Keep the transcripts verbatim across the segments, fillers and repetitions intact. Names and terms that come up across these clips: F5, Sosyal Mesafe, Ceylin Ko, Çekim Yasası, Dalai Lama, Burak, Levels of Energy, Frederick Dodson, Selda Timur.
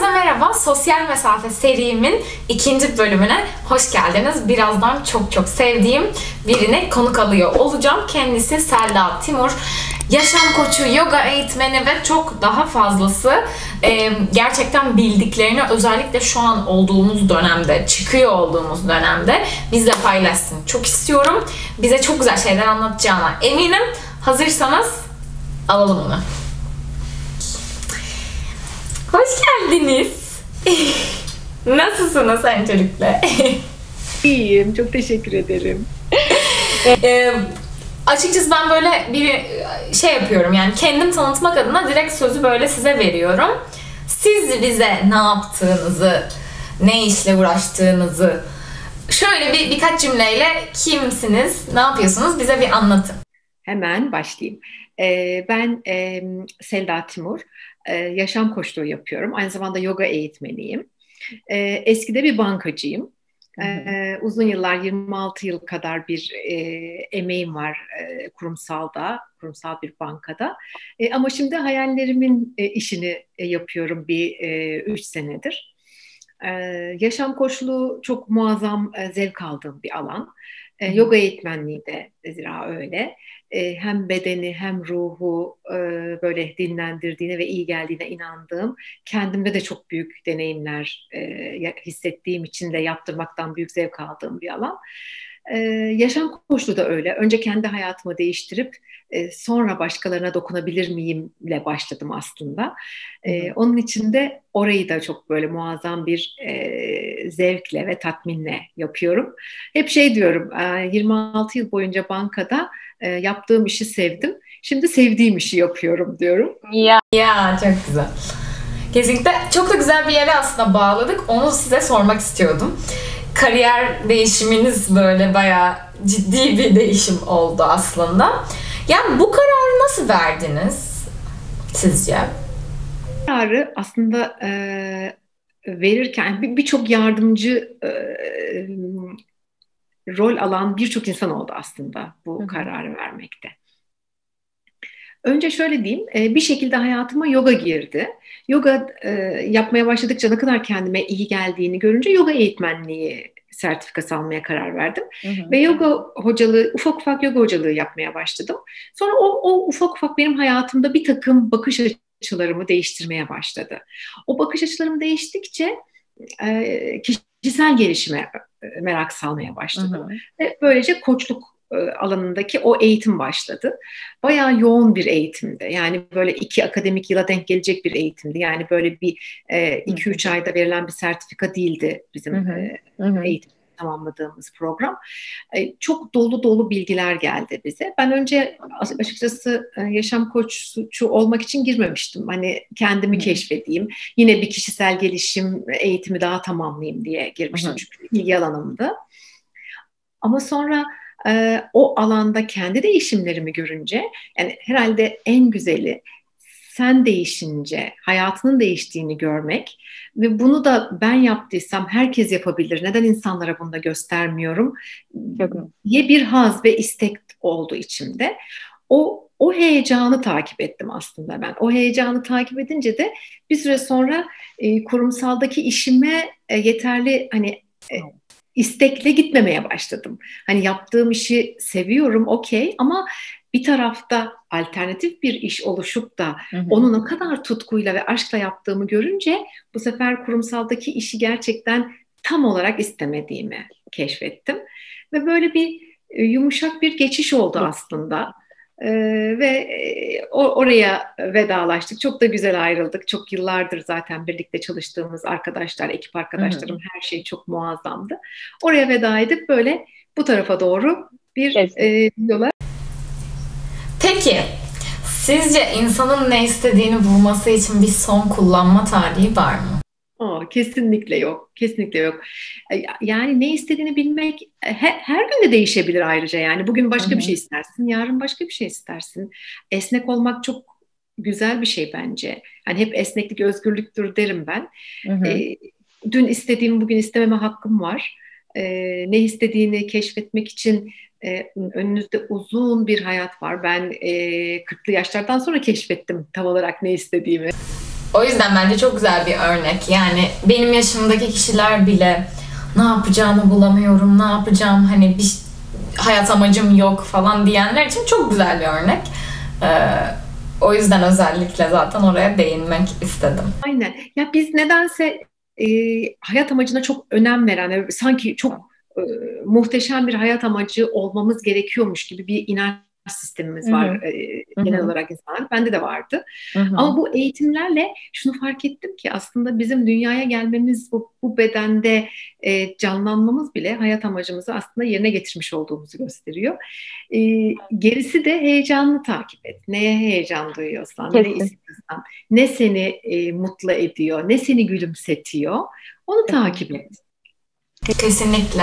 Herkese merhaba, Sosyal Mesafe serimin ikinci bölümüne hoş geldiniz. Birazdan çok çok sevdiğim birine konuk alıyor olacağım. Kendisi Selda Timur. Yaşam koçu, yoga eğitmeni ve çok daha fazlası. Ee, gerçekten bildiklerini özellikle şu an olduğumuz dönemde, çıkıyor olduğumuz dönemde bizle paylaşsın. Çok istiyorum. Bize çok güzel şeyler anlatacağına eminim. Hazırsanız alalım onu. Hoş geldiniz. Nasılsınız öncelikle? İyiyim, çok teşekkür ederim. ee, açıkçası ben böyle bir şey yapıyorum, yani kendim tanıtmak adına direkt sözü böyle size veriyorum. Siz bize ne yaptığınızı, ne işle uğraştığınızı, şöyle bir birkaç cümleyle kimsiniz, ne yapıyorsunuz bize bir anlatın. Hemen başlayayım. Ee, ben e, Selda Timur. Ee, yaşam koçluğu yapıyorum. Aynı zamanda yoga eğitmeniyim. Ee, eskide bir bankacıyım. Ee, uzun yıllar, yirmi altı yıl kadar bir e, emeğim var e, kurumsalda, kurumsal bir bankada. E, ama şimdi hayallerimin e, işini e, yapıyorum bir e, üç senedir. E, yaşam koçluğu çok muazzam e, zevk aldığım bir alan. E, yoga eğitmenliği de zira öyle. E, hem bedeni hem ruhu e, böyle dinlendirdiğine ve iyi geldiğine inandığım, kendimde de çok büyük deneyimler e, hissettiğim için de yaptırmaktan büyük zevk aldığım bir alan. E, yaşam koçluğu da öyle. Önce kendi hayatımı değiştirip e, sonra başkalarına dokunabilir miyimle başladım aslında. E, onun için de orayı da çok böyle muazzam bir e, zevkle ve tatminle yapıyorum. Hep şey diyorum, e, yirmi altı yıl boyunca bankada e, yaptığım işi sevdim. Şimdi sevdiğim işi yapıyorum diyorum. Ya, ya çok güzel. Kesinlikle çok da güzel bir yere aslında bağladık. Onu size sormak istiyordum. Kariyer değişiminiz böyle bayağı ciddi bir değişim oldu aslında. Yani bu kararı nasıl verdiniz sizce? Bu kararı aslında e, verirken bir, birçok yardımcı e, rol alan birçok insan oldu aslında bu Hı. kararı vermekte. Önce şöyle diyeyim, bir şekilde hayatıma yoga girdi. Yoga yapmaya başladıkça ne kadar kendime iyi geldiğini görünce yoga eğitmenliği sertifikası almaya karar verdim. Hı hı. Ve yoga hocalığı, ufak ufak yoga hocalığı yapmaya başladım. Sonra o, o ufak ufak benim hayatımda bir takım bakış açılarımı değiştirmeye başladı. O bakış açılarım değiştikçe kişisel gelişime merak salmaya başladım. Hı hı. Ve böylece koçluk alanındaki o eğitim başladı. Bayağı yoğun bir eğitimdi. Yani böyle iki akademik yıla denk gelecek bir eğitimdi. Yani böyle bir e, iki üç ayda verilen bir sertifika değildi bizim e, eğitim tamamladığımız program. E, çok dolu dolu bilgiler geldi bize. Ben önce açıkçası yaşam koçu olmak için girmemiştim. Hani kendimi Hı-hı. keşfedeyim. Yine bir kişisel gelişim eğitimi daha tamamlayayım diye girmiştim. Hı-hı. Çünkü ilgi alanımdı. Ama sonra o alanda kendi değişimlerimi görünce, yani herhalde en güzeli sen değişince hayatının değiştiğini görmek ve bunu da ben yaptıysam herkes yapabilir, neden insanlara bunu da göstermiyorum diye bir haz ve istek oldu içimde. O, o heyecanı takip ettim aslında ben. O heyecanı takip edince de bir süre sonra e, kurumsaldaki işime e, yeterli hani... E, İstekle gitmemeye başladım. Hani yaptığım işi seviyorum, okey, ama bir tarafta alternatif bir iş oluşup da hı hı. onu ne kadar tutkuyla ve aşkla yaptığımı görünce bu sefer kurumsaldaki işi gerçekten tam olarak istemediğimi keşfettim. Ve böyle bir yumuşak bir geçiş oldu aslında. Ee, ve o, oraya vedalaştık. Çok da güzel ayrıldık. Çok yıllardır zaten birlikte çalıştığımız arkadaşlar, ekip arkadaşlarım, Hı-hı. her şey çok muazzamdı. Oraya veda edip böyle bu tarafa doğru bir e, yola. Peki, sizce insanın ne istediğini bulması için bir son kullanma tarihi var mı? O, kesinlikle yok. Kesinlikle yok. Yani ne istediğini bilmek her, her gün de değişebilir ayrıca. Yani bugün başka Hı-hı. bir şey istersin, yarın başka bir şey istersin. Esnek olmak çok güzel bir şey bence. Yani hep esneklik özgürlüktür derim ben. E, dün istediğim bugün istememe hakkım var. E, ne istediğini keşfetmek için e, önünüzde uzun bir hayat var. Ben e, kırklı yaşlardan sonra keşfettim tam olarak ne istediğimi. O yüzden bence çok güzel bir örnek. Yani benim yaşımdaki kişiler bile ne yapacağımı bulamıyorum, ne yapacağım, hani bir hayat amacım yok falan diyenler için çok güzel bir örnek. Ee, o yüzden özellikle zaten oraya değinmek istedim. Aynen. Ya biz nedense e, hayat amacına çok önem veren, sanki çok e, muhteşem bir hayat amacı olmamız gerekiyormuş gibi bir inanç sistemimiz var, hı hı. E, genel hı hı. olarak insanlar. Bende de vardı. Hı hı. Ama bu eğitimlerle şunu fark ettim ki aslında bizim dünyaya gelmemiz, bu, bu bedende e, canlanmamız bile hayat amacımızı aslında yerine getirmiş olduğumuzu gösteriyor. E, gerisi de heyecanını takip et. Neye heyecan duyuyorsan, kesin, ne istiyorsan, ne seni e, mutlu ediyor, ne seni gülümsetiyor, onu kesin takip et. Kesinlikle.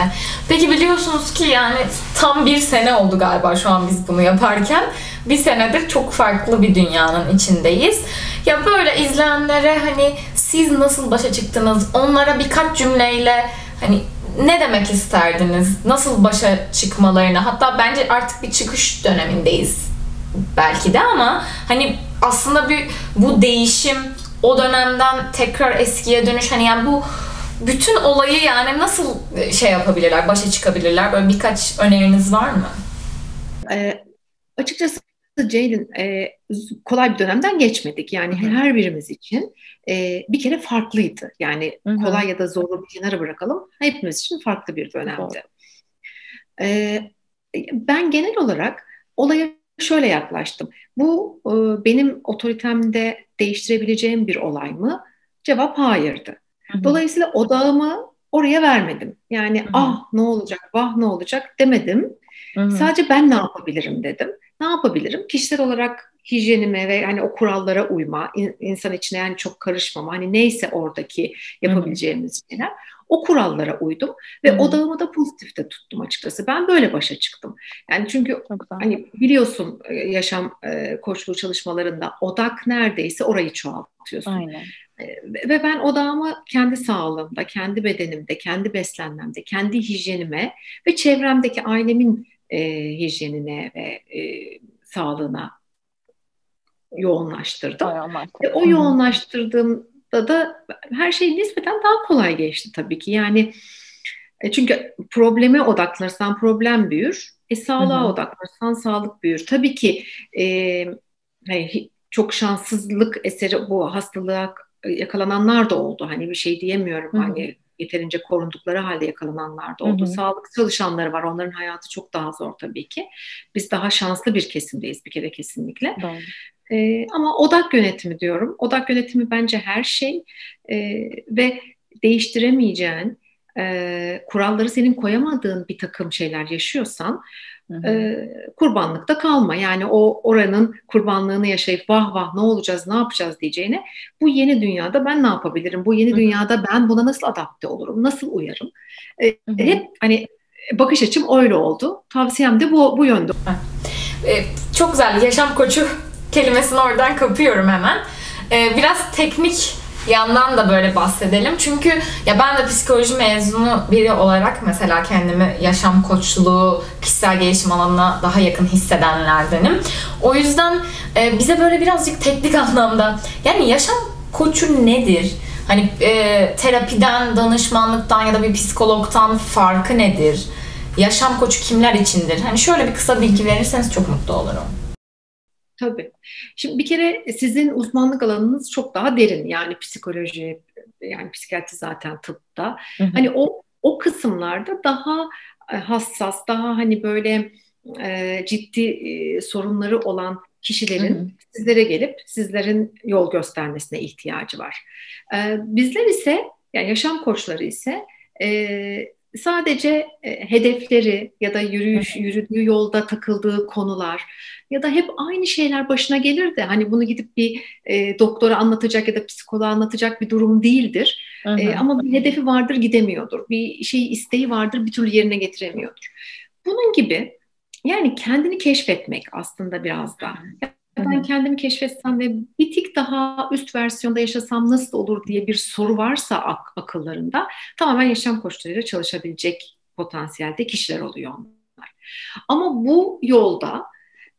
Peki biliyorsunuz ki yani tam bir sene oldu galiba şu an biz bunu yaparken. Bir senedir çok farklı bir dünyanın içindeyiz. Ya böyle izleyenlere hani siz nasıl başa çıktınız? Onlara birkaç cümleyle hani ne demek isterdiniz? Nasıl başa çıkmalarını? Hatta bence artık bir çıkış dönemindeyiz belki de, ama hani aslında bir bu değişim, o dönemden tekrar eskiye dönüş, hani yani bu bütün olayı yani nasıl şey yapabilirler, başa çıkabilirler? Böyle birkaç öneriniz var mı? E, açıkçası Ceylin, e, kolay bir dönemden geçmedik. Yani Hı-hı. her birimiz için e, bir kere farklıydı. Yani Hı-hı. kolay ya da zorlu bir kenara bırakalım, hepimiz için farklı bir dönemdi. E, ben genel olarak olaya şöyle yaklaştım. Bu e, benim otoritemde değiştirebileceğim bir olay mı? Cevap hayırdı. Dolayısıyla odağımı oraya vermedim. Yani Hı-hı. ah ne olacak, vah ne olacak demedim. Hı-hı. Sadece ben ne yapabilirim dedim. Ne yapabilirim? Kişisel olarak hijyenime ve hani o kurallara uyma, in, insan içine yani çok karışmama, hani neyse oradaki yapabileceğimiz Hı-hı. şeyler. O kurallara uydum ve Hı-hı. odağımı da pozitifte tuttum açıkçası. Ben böyle başa çıktım. Yani çünkü hani biliyorsun yaşam e, koçluğu çalışmalarında odak neredeyse orayı çoğaltıyorsun. Aynen. Ve ben odağımı kendi sağlığımda, kendi bedenimde, kendi beslenmemde, kendi hijyenime ve çevremdeki ailemin e, hijyenine ve e, sağlığına yoğunlaştırdım. Ve o yoğunlaştırdığımda da her şey nispeten daha kolay geçti tabii ki. Yani e, çünkü probleme odaklanırsan problem büyür, e, sağlığa Hı-hı. odaklanırsan sağlık büyür. Tabii ki e, yani, çok şanssızlık eseri bu hastalığa yakalananlar da oldu. Hani bir şey diyemiyorum. Hı-hı. Hani yeterince korundukları halde yakalananlar da oldu. Hı-hı. Sağlık çalışanları var. Onların hayatı çok daha zor tabii ki. Biz daha şanslı bir kesimdeyiz bir kere kesinlikle. Ee, ama odak yönetimi diyorum. Odak yönetimi bence her şey ee, ve değiştiremeyeceğin e, kuralları senin koyamadığın bir takım şeyler yaşıyorsan e, kurbanlıkta kalma. Yani o oranın kurbanlığını yaşayıp vah vah ne olacağız, ne yapacağız diyeceğine, bu yeni dünyada ben ne yapabilirim? Bu yeni Hı-hı. dünyada ben buna nasıl adapte olurum? Nasıl uyarım? E, hep hani bakış açım öyle oldu. Tavsiyem de bu, bu yönde. E, çok güzel. Yaşam koçu kelimesini oradan kapıyorum hemen. E, biraz teknik yandan da böyle bahsedelim. Çünkü ya ben de psikoloji mezunu biri olarak mesela kendimi yaşam koçluğu, kişisel gelişim alanına daha yakın hissedenlerdenim. O yüzden e, bize böyle birazcık teknik anlamda, yani yaşam koçu nedir? Hani e, terapiden, danışmanlıktan ya da bir psikologdan farkı nedir? Yaşam koçu kimler içindir? Hani şöyle bir kısa bilgi verirseniz çok mutlu olurum. Tabii. Şimdi bir kere sizin uzmanlık alanınız çok daha derin. Yani psikoloji, yani psikiyatri zaten tıpta. Hı hı. Hani o o kısımlarda daha hassas, daha hani böyle e, ciddi e, sorunları olan kişilerin hı hı. sizlere gelip sizlerin yol göstermesine ihtiyacı var. E, bizler ise, yani yaşam koçları ise e, sadece e, hedefleri ya da yürüyüş, yürüdüğü yolda takıldığı konular ya da hep aynı şeyler başına gelir de hani bunu gidip bir e, doktora anlatacak ya da psikoloğa anlatacak bir durum değildir. E, ama bir hedefi vardır, gidemiyordur. Bir şey isteği vardır, bir türlü yerine getiremiyordur. Bunun gibi yani kendini keşfetmek aslında biraz da. Ben kendimi keşfetsem ve bir tık daha üst versiyonda yaşasam nasıl olur diye bir soru varsa ak- akıllarında tamamen yaşam koçlarıyla çalışabilecek potansiyelde kişiler oluyor onlar. Ama bu yolda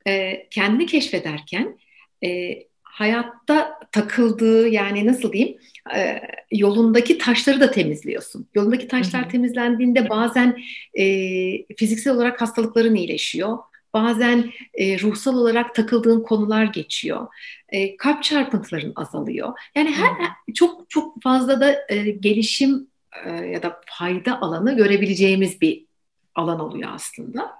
e, kendini keşfederken e, hayatta takıldığı, yani nasıl diyeyim, e, yolundaki taşları da temizliyorsun. Yolundaki taşlar, hı hı, temizlendiğinde bazen e, fiziksel olarak hastalıkların iyileşiyor. Bazen e, ruhsal olarak takıldığın konular geçiyor. E, kalp çarpıntıların azalıyor. Yani her, hı, çok çok fazla da e, gelişim e, ya da fayda alanı görebileceğimiz bir alan oluyor aslında.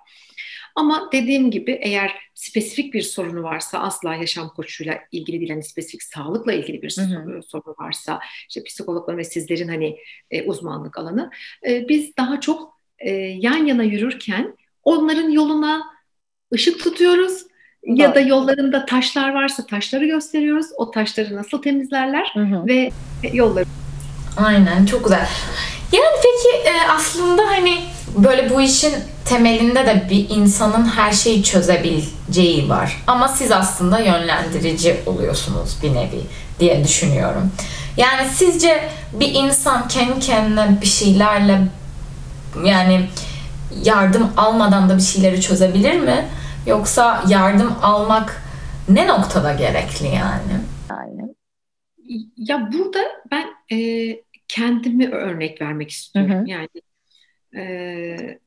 Ama dediğim gibi eğer spesifik bir sorunu varsa, asla yaşam koçuyla ilgili değil, hani spesifik sağlıkla ilgili bir sorunu varsa, işte psikologların ve sizlerin hani e, uzmanlık alanı, e, biz daha çok e, yan yana yürürken onların yoluna ışık tutuyoruz ya, evet, da yollarında taşlar varsa taşları gösteriyoruz, o taşları nasıl temizlerler, hı hı, ve yolları. Aynen, çok güzel. Yani peki e, aslında hani böyle bu işin temelinde de bir insanın her şeyi çözebileceği var. Ama siz aslında yönlendirici oluyorsunuz bir nevi diye düşünüyorum. Yani sizce bir insan kendi kendine bir şeylerle, yani yardım almadan da bir şeyleri çözebilir mi? Yoksa yardım almak ne noktada gerekli yani? Yani. Ya burada ben e, kendimi örnek vermek istiyorum. Hı hı. Yani Ee,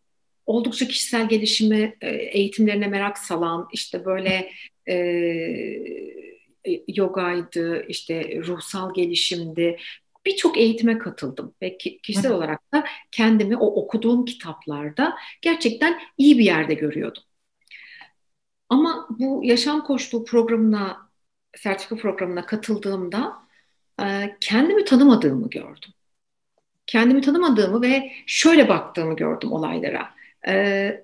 oldukça kişisel gelişimi e, eğitimlerine merak salan, işte böyle e, yogaydı, işte ruhsal gelişimdi, birçok eğitime katıldım ve ki, kişisel olarak da kendimi o okuduğum kitaplarda gerçekten iyi bir yerde görüyordum. Ama bu yaşam koçluğu programına, sertifika programına katıldığımda e, kendimi tanımadığımı gördüm. Kendimi tanımadığımı ve şöyle baktığımı gördüm olaylara. Ee,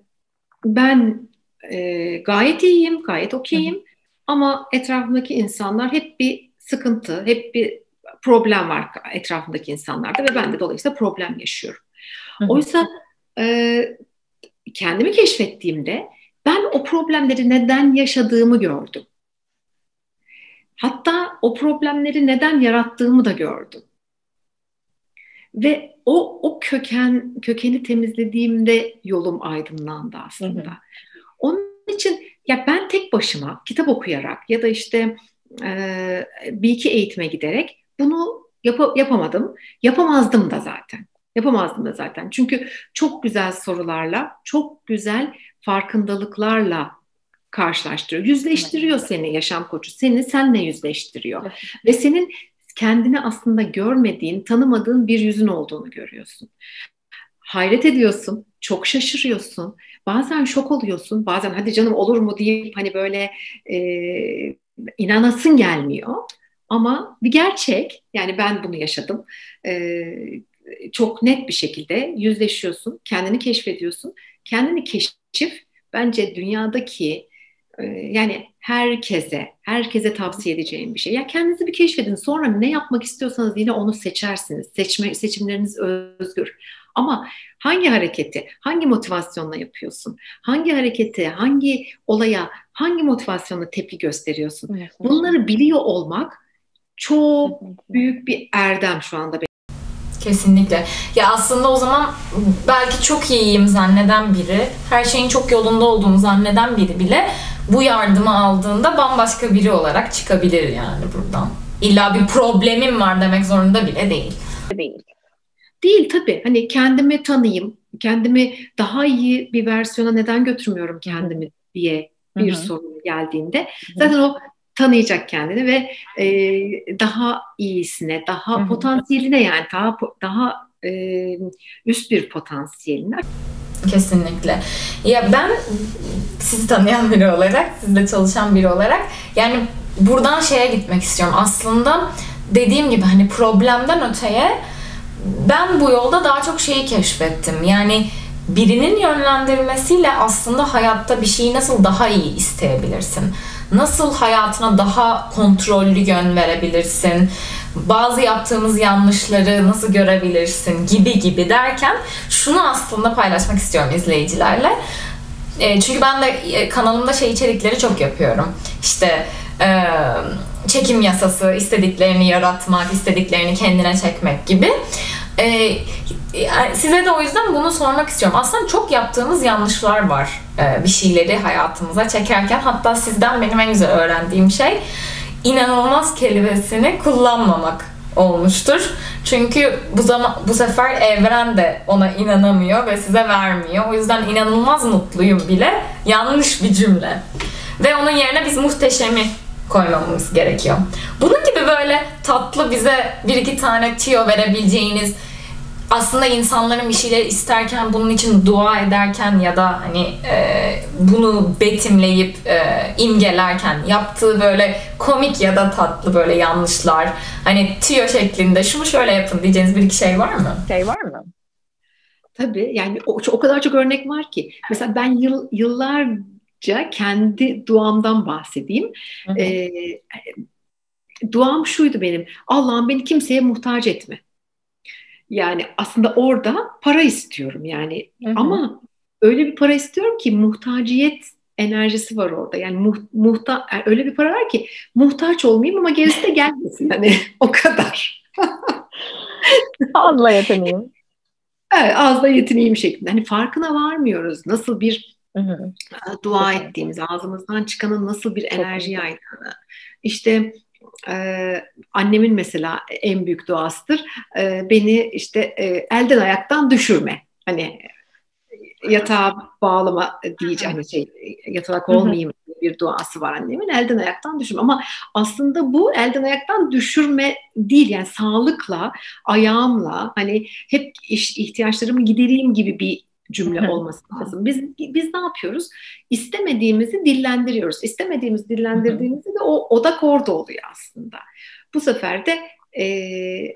ben e, gayet iyiyim, gayet okeyim ama etrafımdaki insanlar hep bir sıkıntı, hep bir problem var etrafımdaki insanlarda ve ben de dolayısıyla problem yaşıyorum. Hı hı. Oysa e, kendimi keşfettiğimde ben o problemleri neden yaşadığımı gördüm. Hatta o problemleri neden yarattığımı da gördüm. Ve o o köken kökeni temizlediğimde yolum aydınlandı aslında. Hı hı. Onun için ya ben tek başıma kitap okuyarak ya da işte e, bir iki eğitime giderek bunu yap- yapamadım. Yapamazdım da zaten. Yapamazdım da zaten. Çünkü çok güzel sorularla, çok güzel farkındalıklarla karşılaştırıyor. Yüzleştiriyor seni yaşam koçu. Seni senle yüzleştiriyor. Hı hı. Ve senin kendini aslında görmediğin, tanımadığın bir yüzün olduğunu görüyorsun. Hayret ediyorsun, çok şaşırıyorsun, bazen şok oluyorsun, bazen hadi canım olur mu deyip hani böyle e, inanasın gelmiyor. Ama bir gerçek, yani ben bunu yaşadım, e, çok net bir şekilde yüzleşiyorsun, kendini keşfediyorsun. Kendini keşif bence dünyadaki, yani herkese, herkese tavsiye edeceğim bir şey. Ya kendinizi bir keşfedin. Sonra ne yapmak istiyorsanız yine onu seçersiniz. Seçme, seçimleriniz özgür. Ama hangi hareketi, hangi motivasyonla yapıyorsun? Hangi hareketi, hangi olaya, hangi motivasyonla tepki gösteriyorsun? Bunları biliyor olmak çok büyük bir erdem şu anda. Kesinlikle. Ya aslında o zaman belki çok iyiyim zanneden biri, her şeyin çok yolunda olduğunu zanneden biri bile bu yardımı aldığında bambaşka biri olarak çıkabilir yani buradan. İlla bir problemim var demek zorunda bile değil. Değil. Değil tabii. Hani kendimi tanıyayım, kendimi daha iyi bir versiyona neden götürmüyorum kendimi, hı-hı, diye bir, hı-hı, sorun geldiğinde, hı-hı, zaten o tanıyacak kendini ve e, daha iyisine, daha, hı-hı, potansiyeline, yani daha daha e, üst bir potansiyeline. Kesinlikle. Ya ben sizi tanıyan biri olarak, sizle çalışan biri olarak, yani buradan şeye gitmek istiyorum. Aslında dediğim gibi hani problemden öteye ben bu yolda daha çok şeyi keşfettim. Yani birinin yönlendirmesiyle aslında hayatta bir şeyi nasıl daha iyi isteyebilirsin? Nasıl hayatına daha kontrollü yön verebilirsin? Bazı yaptığımız yanlışları nasıl görebilirsin? Gibi gibi derken şunu aslında paylaşmak istiyorum izleyicilerle. Çünkü ben de kanalımda şey içerikleri çok yapıyorum. İşte çekim yasası, istediklerini yaratmak, istediklerini kendine çekmek gibi. Size de o yüzden bunu sormak istiyorum. Aslında çok yaptığımız yanlışlar var bir şeyleri hayatımıza çekerken. Hatta sizden benim en güzel öğrendiğim şey inanılmaz kelimesini kullanmamak olmuştur. Çünkü bu zaman bu sefer evren de ona inanamıyor ve size vermiyor. O yüzden inanılmaz mutluyum bile yanlış bir cümle. Ve onun yerine biz muhteşemi koymamamız gerekiyor. Bunun gibi böyle tatlı bize bir iki tane tüyo verebileceğiniz, aslında insanların bir şeyleri isterken, bunun için dua ederken ya da hani e, bunu betimleyip e, imgelerken yaptığı böyle komik ya da tatlı böyle yanlışlar, hani tüyo şeklinde şunu şöyle yapın diyeceğiniz bir iki şey var mı? Şey var mı? Tabii, yani o, o kadar çok örnek var ki. Mesela ben yıl, yıllarca kendi duamdan bahsedeyim. Hı hı. E, duam şuydu benim: Allah'ım beni kimseye muhtaç etme. Yani aslında orada para istiyorum yani, hı hı. Ama öyle bir para istiyorum ki muhtaciyet enerjisi var orada. Yani muh, muhta, yani öyle bir para var ki muhtaç olmayayım ama gerisi de gelmesin hani o kadar. Azla yetineyim. Evet, azla yetineyim şeklinde. Hani farkına varmıyoruz nasıl bir hı hı. dua çok ettiğimiz, önemli. Ağzımızdan çıkanın nasıl bir enerji yaydığını. İşte Ee, annemin mesela en büyük duasıdır. Ee, beni işte e, elden ayaktan düşürme. Hani yatağa bağlama diyeceğim. Hani şey, yatalak olmayayım bir duası var annemin. Elden ayaktan düşürme. Ama aslında bu elden ayaktan düşürme değil. Yani sağlıkla, ayağımla hani hep iş, ihtiyaçlarımı gidereyim gibi bir cümle olması lazım. Biz biz ne yapıyoruz? İstemediğimizi dillendiriyoruz. İstemediğimizi dillendirdiğimizde de o odak orada oluyor aslında. Bu sefer de e,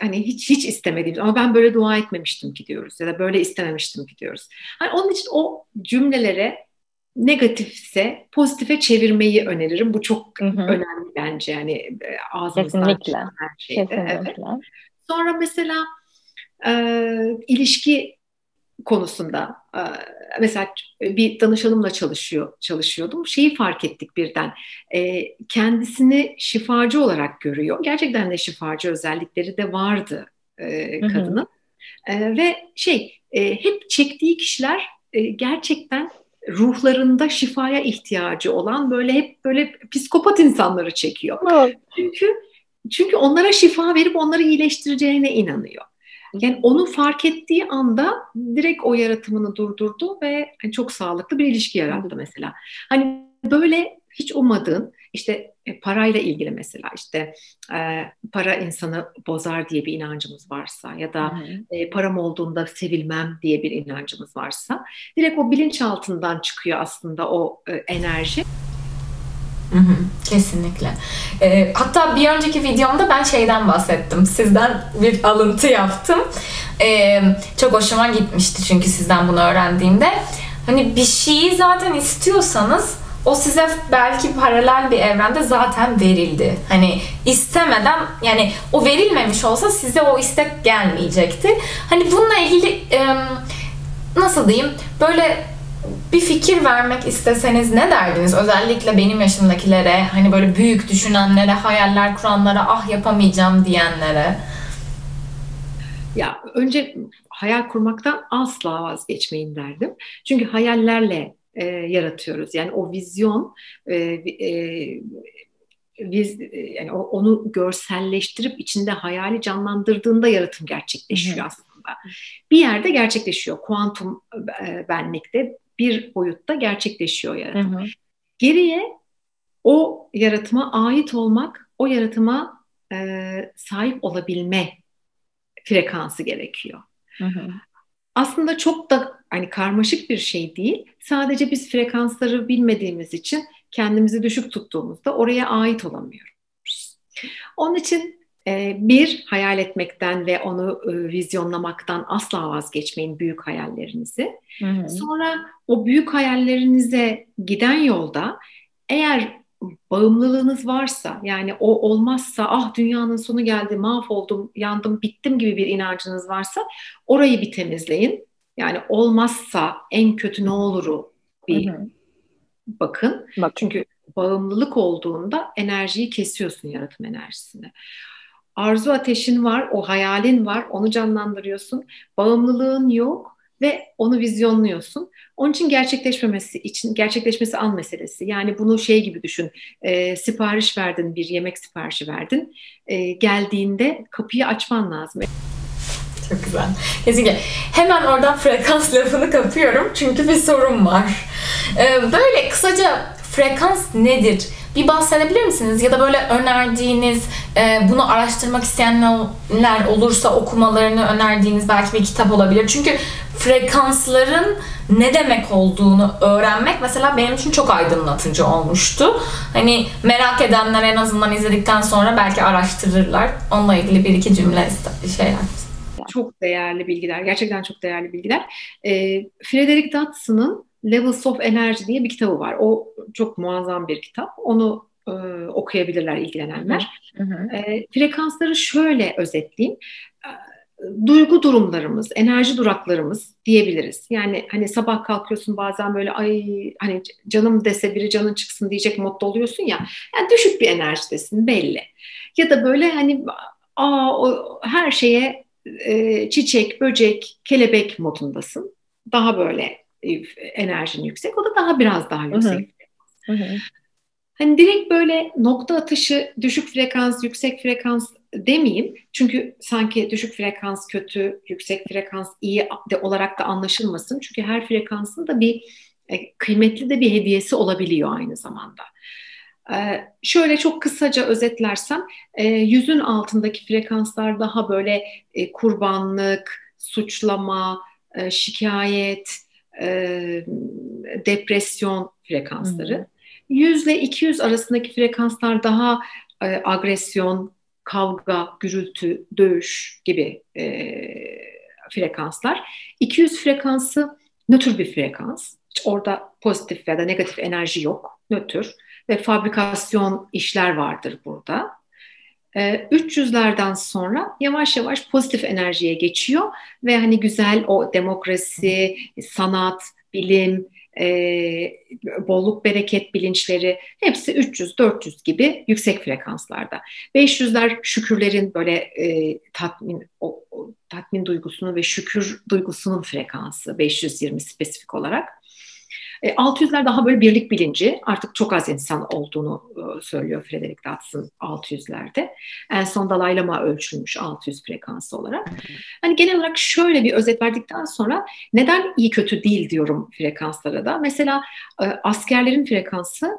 hani hiç hiç istemediğimiz, ama ben böyle dua etmemiştim ki diyoruz ya da böyle istememiştim ki diyoruz. Hani onun için o cümlelere negatifse pozitife çevirmeyi öneririm. Bu çok hı hı. önemli bence. Yani ağzımızdan çıkan her şeyde. Evet. Sonra mesela e, ilişki konusunda mesela bir danışanımla çalışıyor çalışıyordum. Şeyi fark ettik birden. Kendisini şifacı olarak görüyor. Gerçekten de şifacı özellikleri de vardı kadının. Hı hı. Ve şey, hep çektiği kişiler gerçekten ruhlarında şifaya ihtiyacı olan böyle hep böyle psikopat insanları çekiyor. Evet. Çünkü çünkü onlara şifa verip onları iyileştireceğine inanıyor. Yani onu fark ettiği anda direkt o yaratımını durdurdu ve çok sağlıklı bir ilişki yarattı mesela. Hani böyle hiç ummadığın, işte parayla ilgili mesela, işte e, para insanı bozar diye bir inancımız varsa ya da e, param olduğunda sevilmem diye bir inancımız varsa, direkt o bilinçaltından çıkıyor aslında o e, enerji. Hı hı, kesinlikle. Ee, hatta bir önceki videomda ben şeyden bahsettim. Sizden bir alıntı yaptım. Ee, çok hoşuma gitmişti çünkü sizden bunu öğrendiğimde. Hani bir şeyi zaten istiyorsanız o size belki paralel bir evrende zaten verildi. Hani istemeden, yani o verilmemiş olsa size o istek gelmeyecekti. Hani bununla ilgili nasıl diyeyim, böyle bir fikir vermek isteseniz ne derdiniz? Özellikle benim yaşımdakilere, hani böyle büyük düşünenlere, hayaller kuranlara, ah yapamayacağım diyenlere. Ya önce hayal kurmaktan asla vazgeçmeyin derdim. Çünkü hayallerle e, yaratıyoruz. Yani o vizyon, e, e, biz yani onu görselleştirip içinde hayali canlandırdığında yaratım gerçekleşiyor, hı-hı, aslında. Bir yerde gerçekleşiyor. Kuantum e, benlikte bir boyutta gerçekleşiyor yaratım. Hı hı. Geriye o yaratıma ait olmak, o yaratıma e, sahip olabilme frekansı gerekiyor. Hı hı. Aslında çok da hani karmaşık bir şey değil. Sadece biz frekansları bilmediğimiz için kendimizi düşük tuttuğumuzda oraya ait olamıyoruz. Onun için bir, hayal etmekten ve onu vizyonlamaktan asla vazgeçmeyin, büyük hayallerinizi. Hı hı. Sonra o büyük hayallerinize giden yolda eğer bağımlılığınız varsa, yani o olmazsa ah dünyanın sonu geldi, mahvoldum, yandım, bittim gibi bir inancınız varsa orayı bir temizleyin. Yani olmazsa en kötü ne oluru bir, hı hı, bakın. Bak. Çünkü bağımlılık olduğunda enerjiyi kesiyorsun, yaratım enerjisini. Arzu ateşin var, o hayalin var, onu canlandırıyorsun. Bağımlılığın yok. ve onu vizyonluyorsun. Onun için gerçekleşmemesi için gerçekleşmesi an meselesi. Yani bunu şey gibi düşün. E, sipariş verdin, bir yemek siparişi verdin. E, geldiğinde kapıyı açman lazım. Çok güzel. Kesinlikle. Hemen oradan frekans lafını kapıyorum çünkü bir sorun var. Ee, böyle kısaca frekans nedir? Bir bahsedebilir misiniz? Ya da böyle önerdiğiniz, e, bunu araştırmak isteyenler olursa okumalarını önerdiğiniz belki bir kitap olabilir. Çünkü frekansların ne demek olduğunu öğrenmek mesela benim için çok aydınlatıcı olmuştu. Hani merak edenler en azından izledikten sonra belki araştırırlar. Onunla ilgili bir iki cümle şeyler. Çok değerli bilgiler. Gerçekten çok değerli bilgiler. E, Frederick Dodson'ın Levels of Energy diye bir kitabı var. O çok muazzam bir kitap. Onu e, okuyabilirler ilgilenenler. Hı hı. E, frekansları şöyle özetleyeyim. E, duygu durumlarımız, enerji duraklarımız diyebiliriz. Yani hani sabah kalkıyorsun bazen böyle ay hani canım dese biri canın çıksın diyecek modda oluyorsun ya. Yani düşük bir enerjidesin belli. Ya da böyle hani aa o, her şeye çiçek, böcek, kelebek modundasın. Daha böyle enerjin yüksek. O da daha biraz daha yüksek. Hı hı. Hani direkt böyle nokta atışı düşük frekans, yüksek frekans demeyeyim. Çünkü sanki düşük frekans kötü, yüksek frekans iyi de olarak da anlaşılmasın. Çünkü her frekansın da bir kıymetli de bir hediyesi olabiliyor aynı zamanda. Ee, şöyle çok kısaca özetlersem e, yüzün altındaki frekanslar daha böyle e, kurbanlık, suçlama, e, şikayet, e, depresyon frekansları. Hmm. yüz ile iki yüz arasındaki frekanslar daha e, agresyon, kavga, gürültü, dövüş gibi e, frekanslar. iki yüz frekansı nötr bir frekans. Hiç orada pozitif ya da negatif enerji yok. Nötr. Ve fabrikasyon işler vardır burada. Ee, üç yüzlerden sonra yavaş yavaş pozitif enerjiye geçiyor ve hani güzel o demokrasi, sanat, bilim, e, bolluk, bereket bilinçleri hepsi üç yüz dört yüz gibi yüksek frekanslarda. beş yüzler şükürlerin böyle e, tatmin o, o, tatmin duygusunu ve şükür duygusunun frekansı beş yüz yirmi spesifik olarak. altı yüzler daha böyle birlik bilinci. Artık çok az insan olduğunu söylüyor Frederick Dodson altı yüzlerde. En son Dalai Lama ölçülmüş altı yüz frekansı olarak. Hani genel olarak şöyle bir özet verdikten sonra neden iyi kötü değil diyorum frekanslara da. Mesela askerlerin frekansı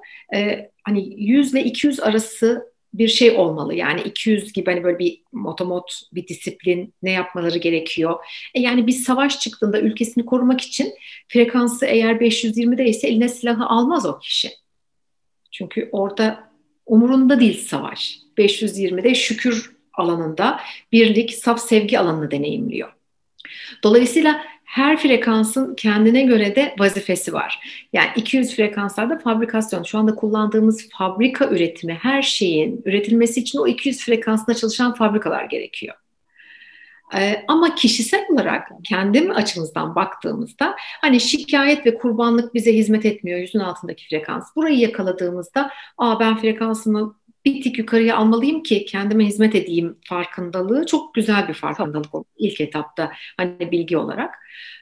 hani yüz ile iki yüz arası bir şey olmalı. Yani iki yüz gibi hani böyle bir motomot, bir disiplin, ne yapmaları gerekiyor. E yani bir savaş çıktığında ülkesini korumak için frekansı eğer beş yüz yirmide ise eline silahı almaz o kişi. Çünkü orada umurunda değil savaş. beş yüz yirmide şükür alanında birlik, saf sevgi alanını deneyimliyor. Dolayısıyla her frekansın kendine göre de vazifesi var. Yani iki yüz frekanslarda fabrikasyon. Şu anda kullandığımız fabrika üretimi, her şeyin üretilmesi için o iki yüz frekansında çalışan fabrikalar gerekiyor. Ee, ama kişisel olarak kendi açımızdan baktığımızda hani şikayet ve kurbanlık bize hizmet etmiyor yüzün altındaki frekans. Burayı yakaladığımızda aa ben frekansımı bir tık yukarıya almalıyım ki kendime hizmet edeyim farkındalığı. Çok güzel bir farkındalık oldu ilk etapta hani bilgi olarak.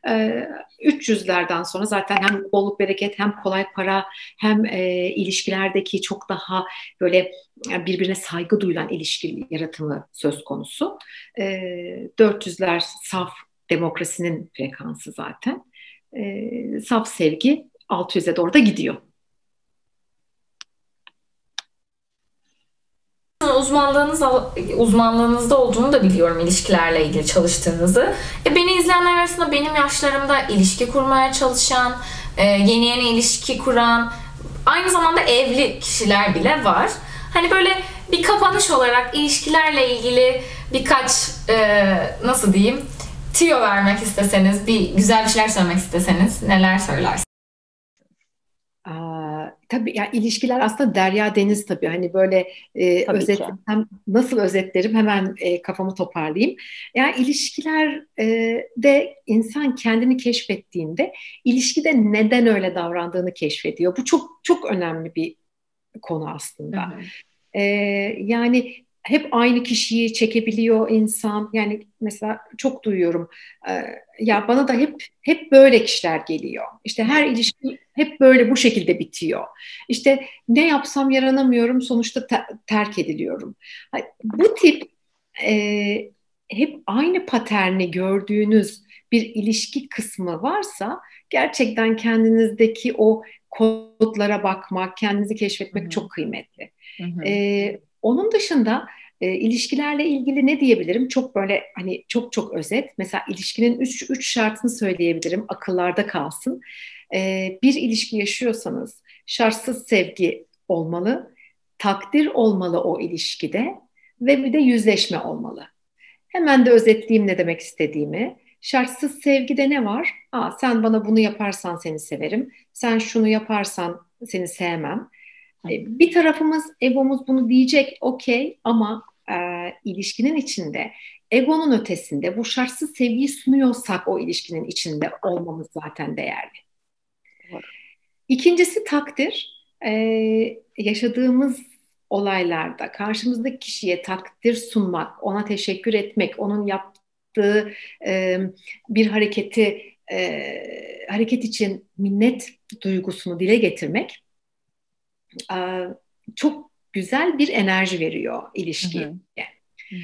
Ee, üç yüzlerden sonra zaten hem bolluk bereket hem kolay para hem e, ilişkilerdeki çok daha böyle birbirine saygı duyulan ilişki yaratımı söz konusu. Ee, dört yüzler saf demokrasinin frekansı zaten. Ee, saf sevgi altı yüze doğru da gidiyor. Uzmanlığınız, uzmanlığınızda olduğunu da biliyorum, ilişkilerle ilgili çalıştığınızı. E, beni izleyenler arasında benim yaşlarımda ilişki kurmaya çalışan, e, yeni yeni ilişki kuran, aynı zamanda evli kişiler bile var. Hani böyle bir kapanış olarak ilişkilerle ilgili birkaç, e, nasıl diyeyim, tüyo vermek isteseniz, bir güzel bir şeyler söylemek isteseniz neler söylersiniz? Tabii ya, ilişkiler aslında derya deniz tabii. Hani böyle e, özetlerim, nasıl özetlerim hemen e, kafamı toparlayayım. Yani ilişkilerde e, insan kendini keşfettiğinde ilişkide neden öyle davrandığını keşfediyor. Bu çok çok önemli bir konu aslında. E, yani hep aynı kişiyi çekebiliyor insan. Yani mesela çok duyuyorum. E, ya bana da hep hep böyle kişiler geliyor. İşte her ilişki hep böyle bu şekilde bitiyor. İşte ne yapsam yaranamıyorum, sonuçta te- terk ediliyorum. Bu tip e, hep aynı paterni gördüğünüz bir ilişki kısmı varsa gerçekten kendinizdeki o kodlara bakmak, kendinizi keşfetmek Hı-hı. çok kıymetli. Ee, onun dışında e, ilişkilerle ilgili ne diyebilirim? Çok böyle hani çok çok özet. Mesela ilişkinin üç, üç şartını söyleyebilirim. Akıllarda kalsın. Ee, bir ilişki yaşıyorsanız şartsız sevgi olmalı, takdir olmalı o ilişkide ve bir de yüzleşme olmalı. Hemen de özetleyeyim ne demek istediğimi. Şartsız sevgide ne var? Aa, sen bana bunu yaparsan seni severim. Sen şunu yaparsan seni sevmem. Ee, bir tarafımız, egomuz bunu diyecek, okey, ama e, ilişkinin içinde, egonun ötesinde bu şartsız sevgiyi sunuyorsak o ilişkinin içinde olmamız zaten değerli. İkincisi takdir. Ee, yaşadığımız olaylarda karşımızdaki kişiye takdir sunmak, ona teşekkür etmek, onun yaptığı bir hareketi hareket için minnet duygusunu dile getirmek çok güzel bir enerji veriyor ilişkiye. Hı hı.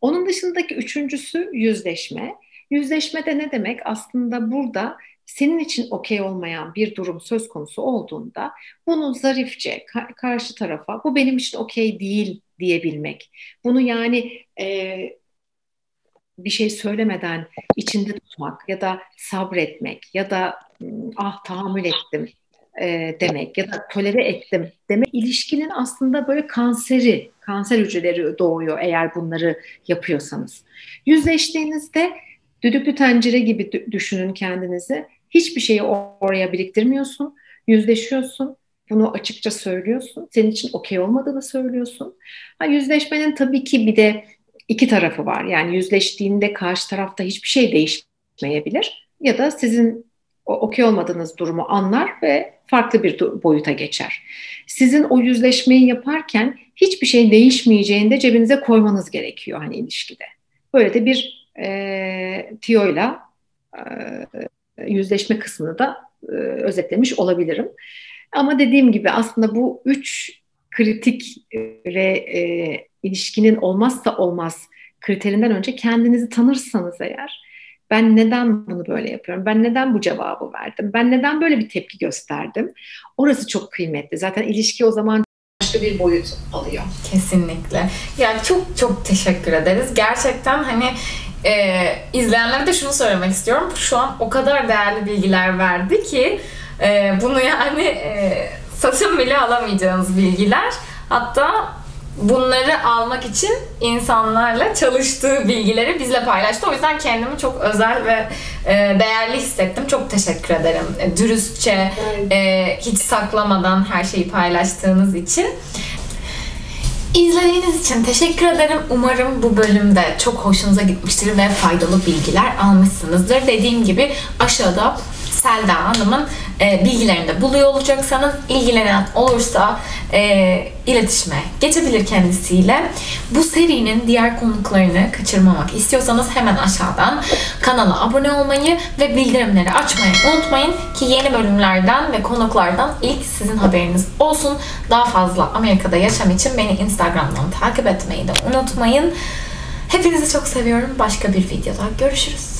Onun dışındaki üçüncüsü yüzleşme. Yüzleşme de ne demek? Aslında burada senin için okey olmayan bir durum söz konusu olduğunda bunu zarifçe karşı tarafa, bu benim için okey değil diyebilmek. Bunu yani eee bir şey söylemeden içinde tutmak ya da sabretmek ya da ah tahammül ettim e, demek ya da tolere ettim demek. İlişkinin aslında böyle kanseri, kanser hücreleri doğuyor eğer bunları yapıyorsanız. Yüzleştiğinizde düdüklü tencere gibi düşünün kendinizi. Hiçbir şeyi oraya biriktirmiyorsun, yüzleşiyorsun. Bunu açıkça söylüyorsun. Senin için okey olmadığını söylüyorsun. Ha, yüzleşmenin tabii ki bir de İki tarafı var. Yani yüzleştiğinde karşı tarafta hiçbir şey değişmeyebilir ya da sizin okey olmadığınız durumu anlar ve farklı bir boyuta geçer. Sizin o yüzleşmeyi yaparken hiçbir şey değişmeyeceğinde cebinize koymanız gerekiyor hani ilişkide. Böyle de bir e, tiyoyla e, yüzleşme kısmını da e, özetlemiş olabilirim. Ama dediğim gibi aslında bu üç kritik ve e, ilişkinin olmazsa olmaz kriterinden önce kendinizi tanırsanız eğer, ben neden bunu böyle yapıyorum, ben neden bu cevabı verdim, ben neden böyle bir tepki gösterdim, orası çok kıymetli. Zaten ilişki o zaman başka bir boyut alıyor. Kesinlikle. Yani çok çok teşekkür ederiz. Gerçekten hani e, izleyenlere de şunu söylemek istiyorum. Şu an o kadar değerli bilgiler verdi ki e, bunu yani e, satın bile alamayacağınız bilgiler. Hatta bunları almak için insanlarla çalıştığı bilgileri bizle paylaştı. O yüzden kendimi çok özel ve değerli hissettim. Çok teşekkür ederim. Dürüstçe, hiç saklamadan her şeyi paylaştığınız için. İzlediğiniz için teşekkür ederim. Umarım bu bölümde çok hoşunuza gitmiştir ve faydalı bilgiler almışsınızdır. Dediğim gibi aşağıda Selda Hanım'ın e, bilgilerini de buluyor olacaksanız, ilgilenen olursa e, iletişime geçebilir kendisiyle. Bu serinin diğer konuklarını kaçırmamak istiyorsanız hemen aşağıdan kanala abone olmayı ve bildirimleri açmayı unutmayın ki yeni bölümlerden ve konuklardan ilk sizin haberiniz olsun. Daha fazla Amerika'da yaşam için beni Instagram'dan takip etmeyi de unutmayın. Hepinizi çok seviyorum. Başka bir videoda görüşürüz.